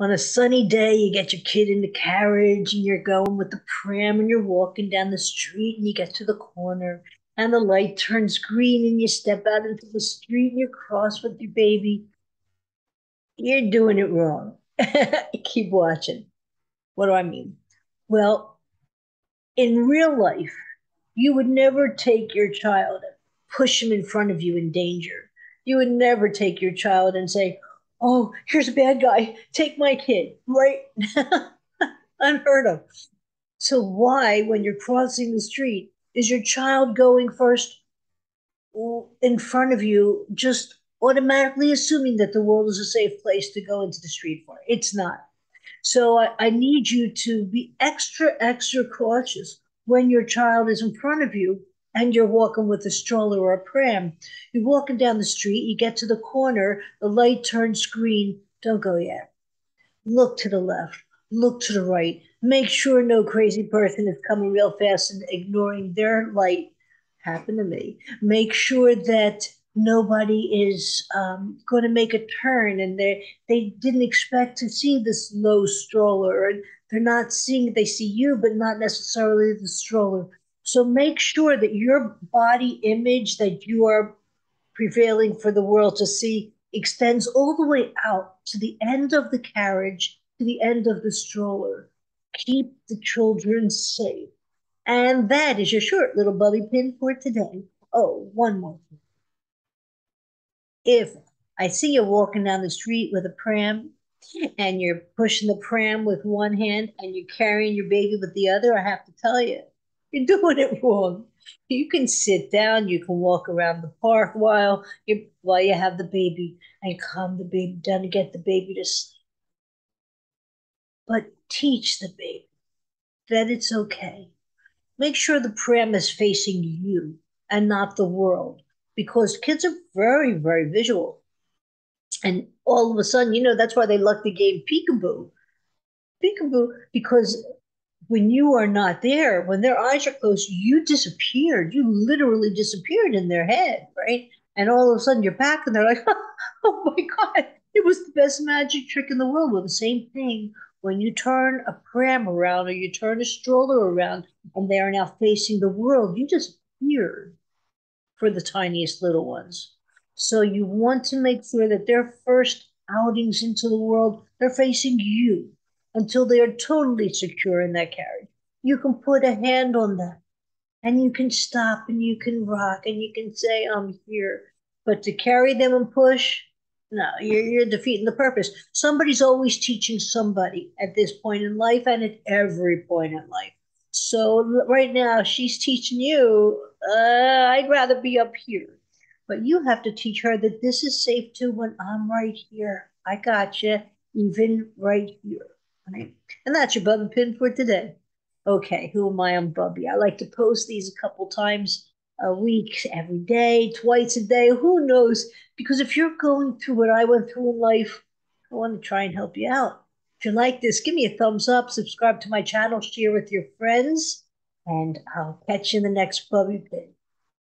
On a sunny day, you get your kid in the carriage and you're going with the pram and you're walking down the street and you get to the corner and the light turns green and you step out into the street and you're cross with your baby. You're doing it wrong. Keep watching. What do I mean? Well, in real life, you would never take your child and push him in front of you in danger. You would never take your child and say, oh, here's a bad guy, take my kid, right? Unheard of. So why, when you're crossing the street, is your child going first in front of you, just automatically assuming that the world is a safe place to go into the street for? It's not. So I need you to be extra, extra cautious when your child is in front of you and you're walking with a stroller or a pram. You're walking down the street, you get to the corner, the light turns green. Don't go yet. Look to the left, look to the right. Make sure no crazy person is coming real fast and ignoring their light. Happened to me. Make sure that nobody is going to make a turn and they didn't expect to see this low stroller. And they're not seeing it. They see you, but not necessarily the stroller. So make sure that your body image that you are prevailing for the world to see extends all the way out to the end of the carriage, to the end of the stroller. Keep the children safe. And that is your short little Bubbie Pin for today. Oh, one more thing. If I see you walking down the street with a pram and you're pushing the pram with one hand and you're carrying your baby with the other, I have to tell you, you're doing it wrong. You can sit down, you can walk around the park while you have the baby and calm the baby down and get the baby to sleep. But teach the baby that it's okay. Make sure the pram is facing you and not the world. Because kids are very, very visual. And all of a sudden, you know, that's why they love the game peekaboo. Peekaboo, because when you are not there, when their eyes are closed, you disappeared. You literally disappeared in their head, right? And all of a sudden you're back and they're like, oh my God, it was the best magic trick in the world. Well, the same thing when you turn a pram around or you turn a stroller around and they are now facing the world, you disappeared. For the tiniest little ones. So you want to make sure that their first outings into the world, they're facing you until they are totally secure in that carriage. You can put a hand on that and you can stop and you can rock and you can say, I'm here. But to carry them and push, no, you're defeating the purpose. Somebody's always teaching somebody at this point in life and at every point in life. So right now she's teaching you, I'd rather be up here. But you have to teach her that this is safe too when I'm right here. I gotcha, even right here. Right? And that's your Bubbie Pin for today. Okay, who am I? I'm Bubbie. I like to post these a couple times a week, every day, twice a day. Who knows? Because if you're going through what I went through in life, I want to try and help you out. If you like this, give me a thumbs up, subscribe to my channel, share with your friends, and I'll catch you in the next Bubbie Pin.